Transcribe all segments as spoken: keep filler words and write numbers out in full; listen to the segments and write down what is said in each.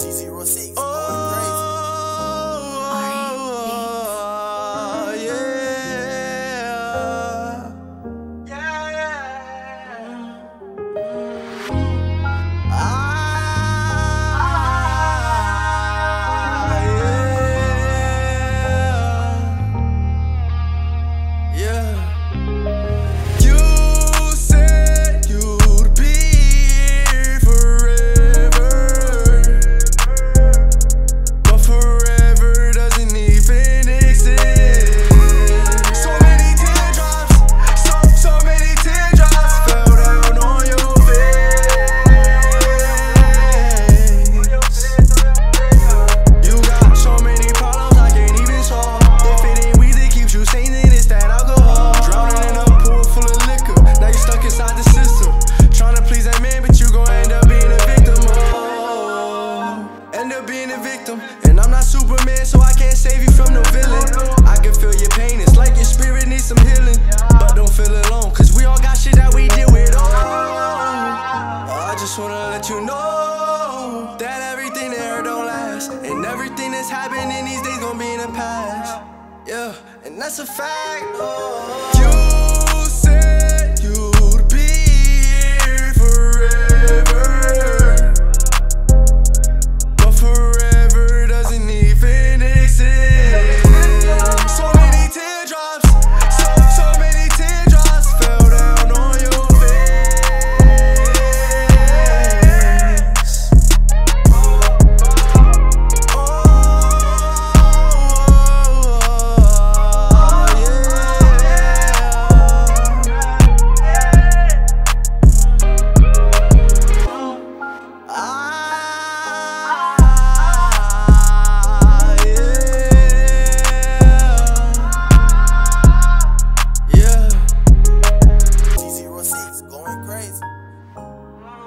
six. Oh, oh, yeah. Yeah, yeah. Ah, yeah. Yeah. You said you'd be here forever. And I'm not Superman, so I can't save you from no villain. I can feel your pain, it's like your spirit needs some healing. But don't feel alone, cause we all got shit that we deal with. Oh, I just wanna let you know that everything that hurt don't last, and everything that's happening these days gon' be in the past. Yeah, and that's a fact. Oh.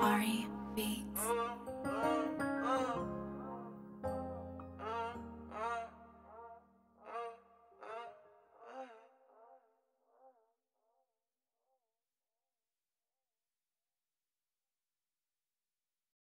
Ari Beats.